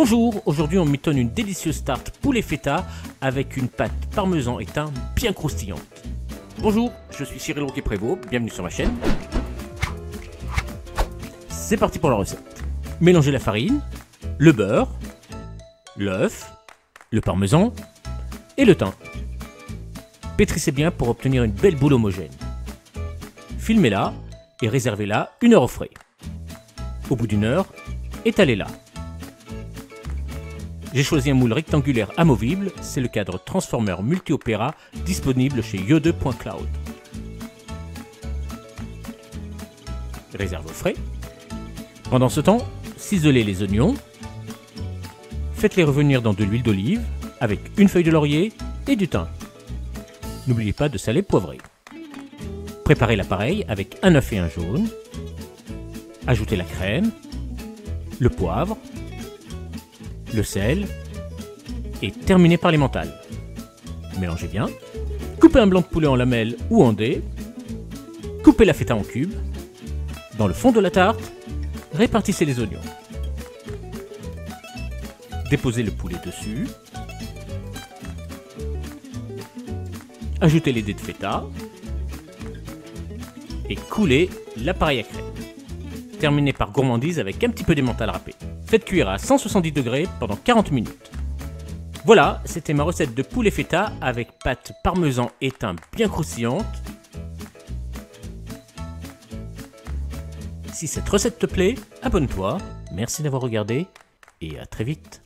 Bonjour, aujourd'hui on mitonne une délicieuse tarte poulet feta avec une pâte parmesan et thym bien croustillante. Bonjour, je suis Cyril Rouquet-Prévost, bienvenue sur ma chaîne. C'est parti pour la recette. Mélangez la farine, le beurre, l'œuf, le parmesan et le thym. Pétrissez bien pour obtenir une belle boule homogène. Filmez-la et réservez-la 1 heure au frais. Au bout d'1 heure, étalez-la. J'ai choisi un moule rectangulaire amovible, c'est le cadre Transformer Multiopéra disponible chez Yo2.cloud. Réserve au frais. Pendant ce temps, ciselez les oignons. Faites-les revenir dans de l'huile d'olive avec une feuille de laurier et du thym. N'oubliez pas de saler et poivrer. Préparez l'appareil avec un œuf et un jaune. Ajoutez la crème, le poivre, le sel et terminez par l'emmental. Mélangez bien. Coupez un blanc de poulet en lamelles ou en dés. Coupez la feta en cubes. Dans le fond de la tarte, répartissez les oignons. Déposez le poulet dessus. Ajoutez les dés de feta. Et coulez l'appareil à crème. Terminez par gourmandise avec un petit peu d'emmental râpé. Faites cuire à 170 degrés pendant 40 minutes. Voilà, c'était ma recette de poulet feta avec pâte parmesan et thym bien croustillante. Si cette recette te plaît, abonne-toi. Merci d'avoir regardé et à très vite.